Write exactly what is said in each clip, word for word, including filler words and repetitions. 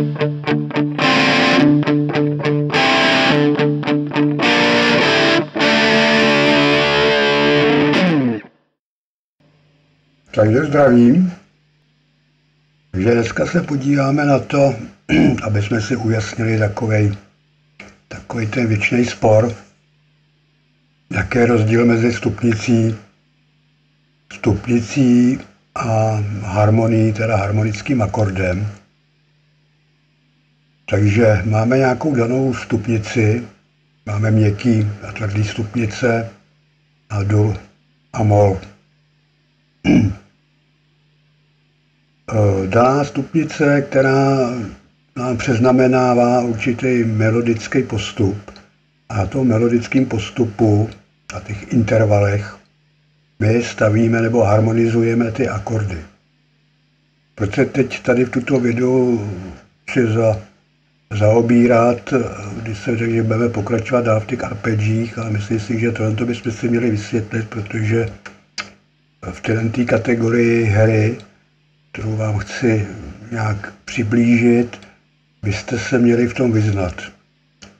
Takže zdravím. Takže dneska se podíváme na to, aby jsme si ujasnili takovej, takový ten věčný spor, jaký je rozdíl mezi stupnicí, stupnicí a harmonií, teda harmonickým akordem. Takže máme nějakou danou stupnici, máme měkký a tvrdý stupnice a dur a mol. Daná stupnice, která nám přeznamenává určitý melodický postup, a na tom melodickém postupu, na těch intervalech, my stavíme nebo harmonizujeme ty akordy. Proč se teď tady v tuto videu chci za, zaobírat, když se řekl, že budeme pokračovat dál v těch arpegích, ale myslím si, že tohle bychom si měli vysvětlit, protože v té kategorii hry, kterou vám chci nějak přiblížit, byste se měli v tom vyznat,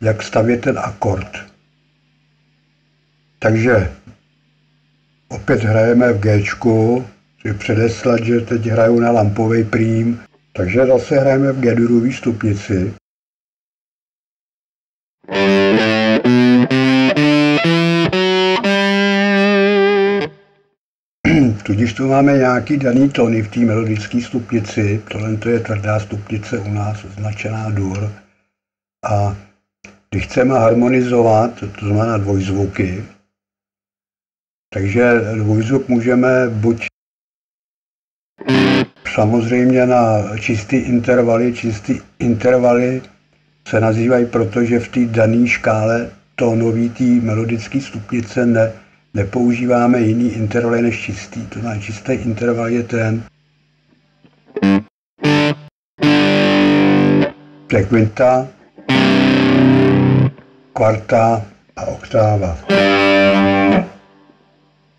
jak stavět ten akord. Takže opět hrajeme v Géčku, chci předeslat, že teď hraju na lampový prým, takže zase hrajeme v G-durové stupnici. Tudíž tu máme nějaký daný tony v té melodické stupnici, tohle to je tvrdá stupnice u nás, označená dur. A když chceme harmonizovat, to znamená dvojzvuky, takže dvojzvuk můžeme buď samozřejmě na čistý intervaly. Čistý intervaly se nazývají proto, že v té dané škále tónové té melodické stupnice ne, nepoužíváme jiný intervaly než čistý. To znamená, čistý interval je ten, to je kvinta, kvarta a oktáva.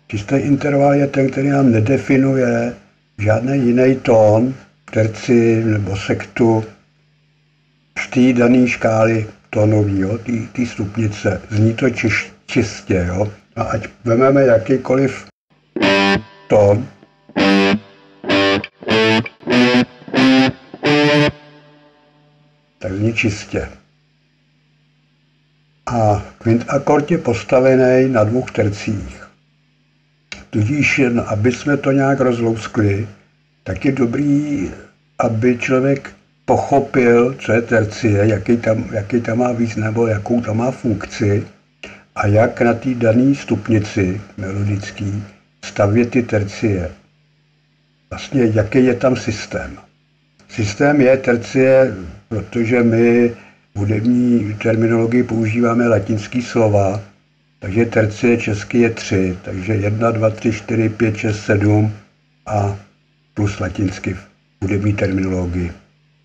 Čistý interval je ten, který nám nedefinuje žádný jiný tón, terci nebo sektu z té dané škály tónové, té stupnice. Zní to čiš, čistě. Jo? A ať vezmeme jakýkoliv tón, tak zní čistě. A kvint akord je postavený na dvou tercích. Tudíž, aby jsme to nějak rozlouskli, tak je dobrý, aby člověk pochopil, co je tercie, jaký tam, jaký tam má význam, nebo jakou tam má funkci a jak na té dané stupnici melodický stavět ty tercie. Vlastně, jaký je tam systém. Systém je tercie, protože my v hudební terminologii používáme latinský slova, takže tercie česky je tři, takže jedna, dva, tři, čtyři, pět, šest, sedm a plus latinsky v hudební terminologii.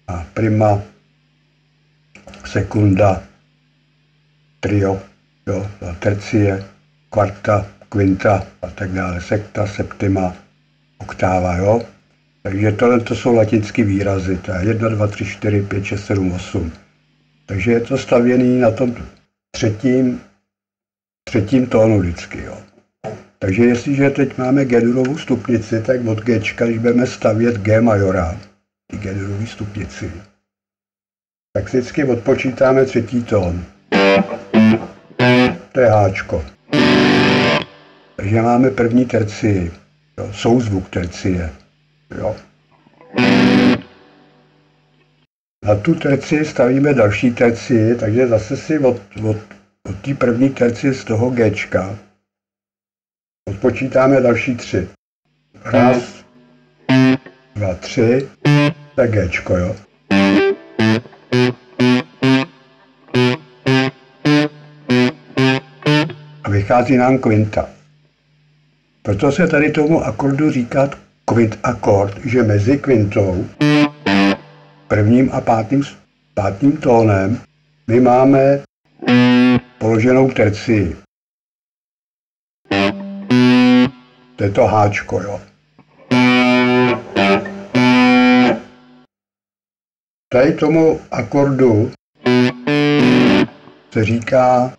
A prima, sekunda, trio, jo, a tercie, kvarta, kvinta a tak dále, sekta, septima, oktáva, jo. Takže tohle to jsou latinský výrazy, to je jedna, dva, tři, čtyři, pět, šest, sedm, osm. Takže je to stavěný na tom třetím, třetím tónu vždycky. Jo. Takže jestliže teď máme G-durovou stupnici, tak od G, když budeme stavět G majora, ty G-durový stupnici, tak vždycky odpočítáme třetí tón. To je háčko. Takže máme první tercii, jo, souzvuk tercie. Jo. Na tu tercii stavíme další tercii, takže zase si od, od, od té první tercie z toho Géčka odpočítáme další tři. Raz, dva, tři, tak Géčko, jo. A vychází nám kvinta. Proto se tady tomu akordu říká kvint akord, že mezi kvintou, prvním a pátým, pátým tónem, my máme položenou tercii. To je to háčko, jo. Tady tomu akordu se říká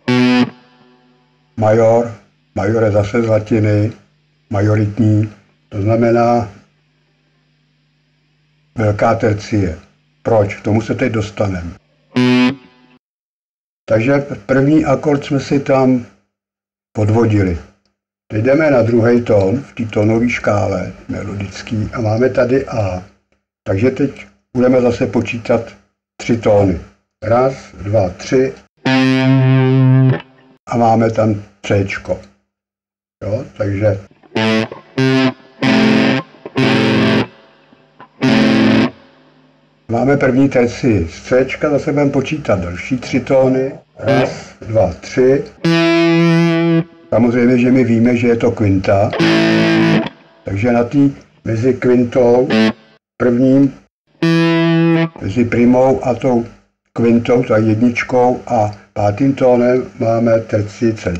major, major je zase z latiny, majoritní, to znamená velká tercie. Proč? K tomu se teď dostaneme. Takže první akord jsme si tam podvodili. Teď jdeme na druhý tón v té tónové škále melodický a máme tady A. Takže teď budeme zase počítat tři tóny. Raz, dva, tři. A máme tam C. Jo, takže máme první tercii. Z C zase budeme počítat další tři tóny. Raz, dva, tři. Samozřejmě, že my víme, že je to kvinta. Takže na tý mezi kvintou prvním, mezi primou a tou kvintou, tou jedničkou a pátým tónem máme tercii C.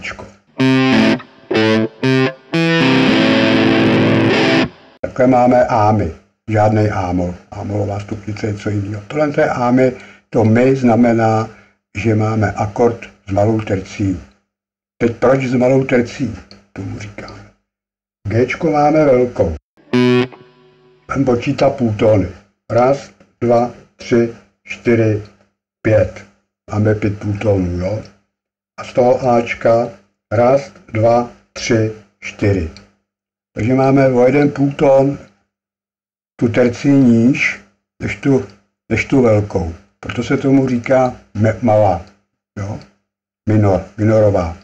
Takhle máme ámy. Žádnej ámol. Ámolová stupnice je co jiného. Tohle to je ámy, to my znamená, že máme akord s malou tercí. Teď proč s malou tercí? Tomu říkáme. Géčko máme velkou. Tam počítá půl tóny. Raz, dva, tři, čtyři, pět. Máme pět půl tónů, jo? A z toho Ačka raz, dva, tři, čtyři. Takže máme o jeden půl tón tu tercí níž, než tu, než tu velkou. Proto se tomu říká malá, jo? Minor, minorová.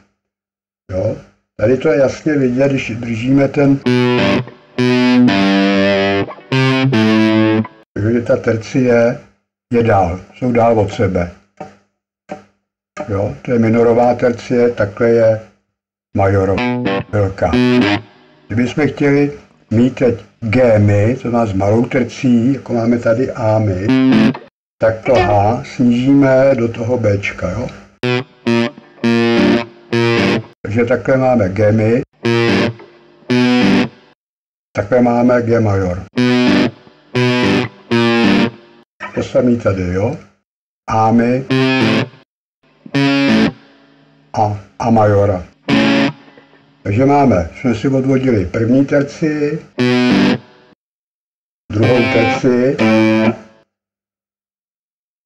Jo? Tady to je jasně vidět, když držíme ten... Takže ta tercie je dál, jsou dál od sebe. Jo? To je minorová tercie, takhle je majorová, velká. Kdybychom chtěli mít teď G-my, to znamená s malou tercí, jako máme tady A-my, tak to H snížíme do toho Bčka, jo? Takže takhle máme G-my, takhle máme G-major. To samý tady, jo? A-my a A-majora. Takže máme, jsme si odvodili první terci, druhou terci,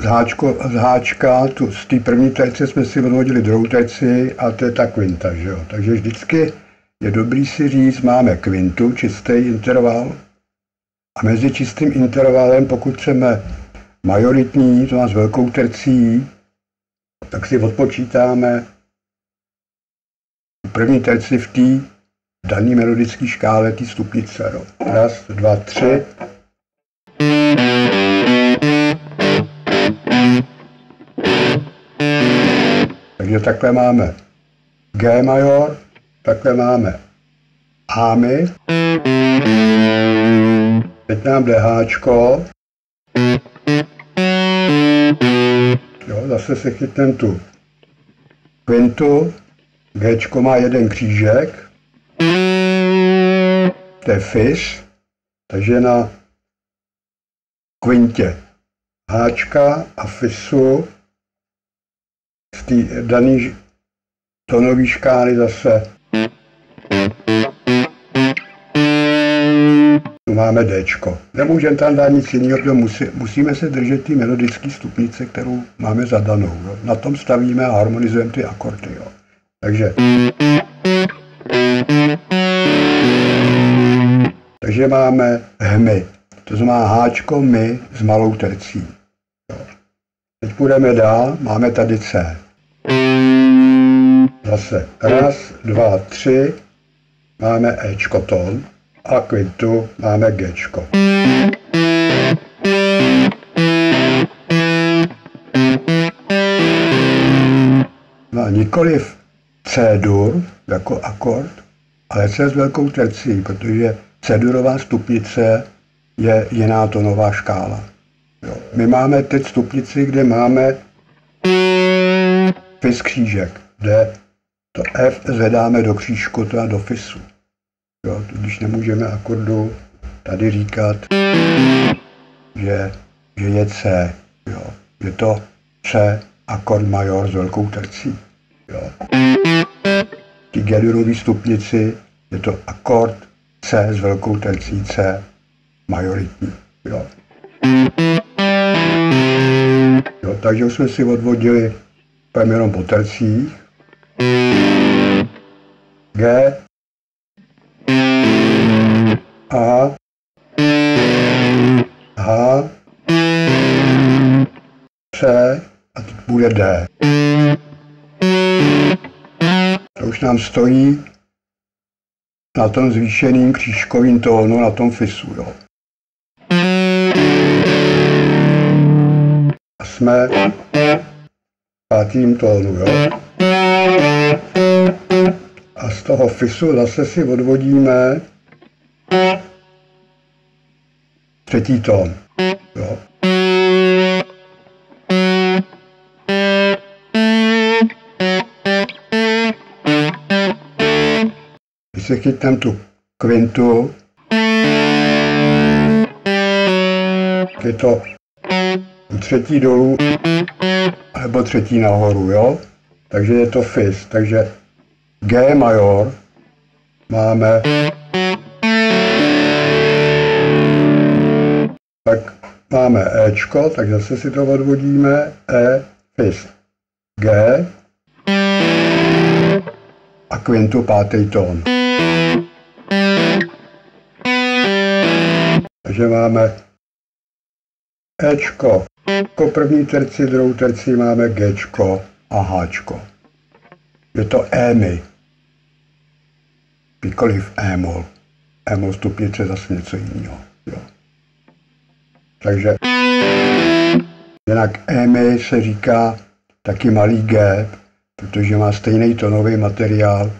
z, háčko, z háčka, tu, z té první terci jsme si odvodili druhou terci a to je ta kvinta, že jo. Takže vždycky je dobrý si říct, máme kvintu, čistý interval a mezi čistým intervalem, pokud chceme majoritní, to má s velkou tercí, tak si odpočítáme první terci v té dané melodické škále, té stupnice. No. Raz, dva, tři. Takže takhle máme G major, takhle máme A-my. Teď nám jde háčko. Jo, zase se chytneme tu kvintu. Géčko má jeden křížek, to je fis, takže na kvintě háčka a fisu z té dané tónové škály zase tu máme Dčko. Nemůžeme tam dát nic jiného, musí, musíme se držet ty melodické stupnice, kterou máme zadanou. Jo. Na tom stavíme a harmonizujeme ty akordy. Jo. Takže, takže máme hmy, to znamená háčko, my s malou tercí. Teď půjdeme dál, máme tady C. Zase raz, dva, tři, máme Ečko tón a kvintu máme Gčko. No a nikoliv C-dur jako akord, ale C s velkou tercí, protože C-durová stupnice je jiná tónová škála. Jo. My máme teď stupnici, kde máme fis křížek, kde to F zvedáme do křížku, to a do fisu. Jo. Tudíž nemůžeme akordu tady říkat, že, že je C. Jo. Je to C akord major s velkou tercí. Jo. Ty Gellerové stupnici je to akord C s velkou tercí, C majoritní. Jo. Jo, takže jsme si odvodili tam jenom po tercích. G, A, H, C a teď bude D. To už nám stojí na tom zvýšeným křížkovým tónu, na tom fisu. Jo. A jsme v pátým tónu. Jo. A z toho fisu zase si odvodíme třetí tón. Jo. Když se chytneme tu kvintu, je to třetí dolů nebo třetí nahoru, jo? Takže je to fis. Takže G major máme tak máme Ečko, tak zase si to odvodíme, E, fis, G a kvintu pátý tón. Takže máme Ečko, jako první terci, druhou terci máme Gčko a Hčko. Je to E mi, kdykoliv E mol, E mol stupnice zase něco jiného. Jo. Takže jinak E-mi se říká taky malý G, protože má stejný tonový materiál,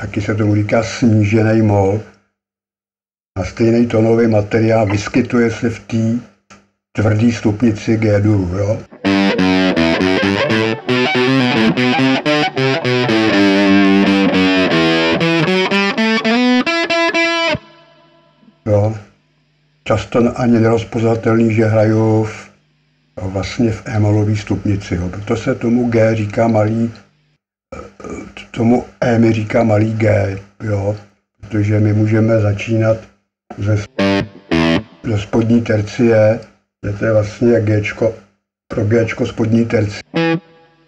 taky se tomu říká snížený mol. A stejný tonový materiál vyskytuje se v té tvrdé stupnici G-duru, jo. Jo. Často ani nerozpoznatelný, že hraju v, vlastně v E-molové stupnici. Jo. Proto se tomu G říká malý, tomu E mi říká malý G, jo. Protože my můžeme začínat ze, ze spodní tercie, je to vlastně Gčko, pro Gčko spodní tercie.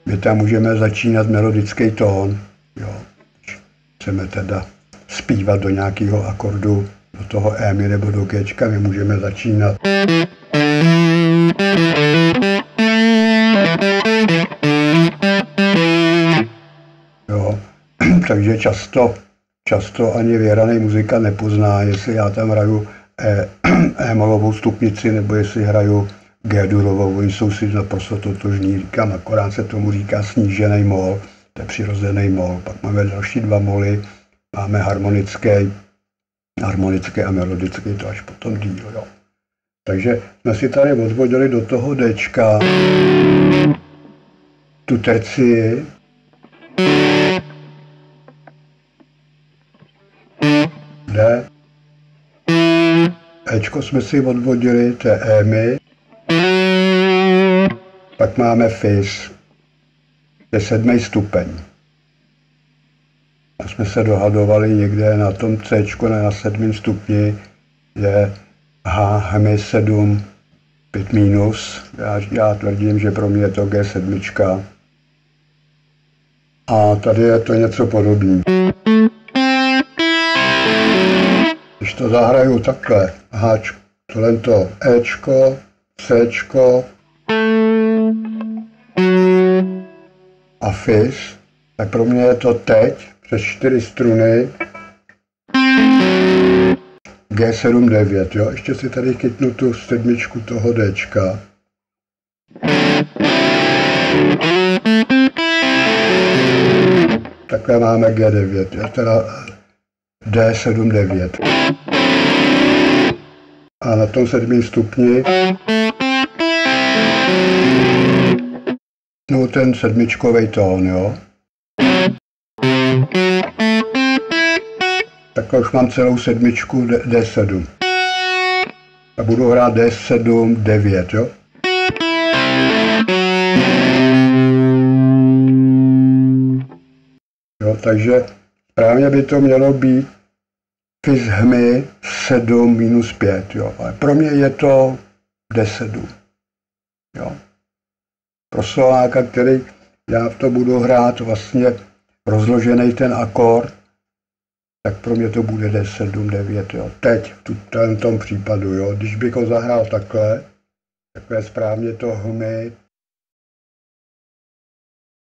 My tam můžeme začínat melodický tón, jo. Chceme teda zpívat do nějakého akordu, do toho E mi nebo do Gčka, my můžeme začínat. Jo. Takže často, často ani vyhraný muzikant nepozná, jestli já tam hraju E, e molovou stupnici nebo jestli hraju G-durovou. Oni jsou si naprosto totožní, říkám, akorát se tomu říká snížený mol, to je přirozený mol. Pak máme další dva moly, máme harmonické, harmonické a melodické, to až potom díl, jo. Takže jsme si tady odvodili do toho Dčka tu tercii. D. Ečko jsme si odvodili, to je E mi. Pak máme fis, to je sedmý stupeň. A jsme se dohadovali někde na tom C, na sedmém stupni, je H, Hmi sedm, pět minus. Já, já tvrdím, že pro mě je to G sedm. A tady je to něco podobné. Když to zahraju takhle, Hčko, tohle to Ečko, Cčko a fis, tak pro mě je to teď přes čtyři struny G sedm devět, jo. Ještě si tady chytnu tu sedmičku toho Dčka. Takhle máme G devět, já teda D sedm devět. A na tom sedmém stupni no ten sedmičkový tón, jo. Takhle už mám celou sedmičku D sedm. A budu hrát D sedm devět, jo. Jo, takže právě by to mělo být fis hmy sedm minus pět, jo, ale pro mě je to deset. Jo. Pro soláka, který já v to budu hrát vlastně rozložený ten akord, tak pro mě to bude deset, sedm, devět, jo. Teď, v tom případu, jo. Když bych ho zahrál takhle, takhle správně to hmy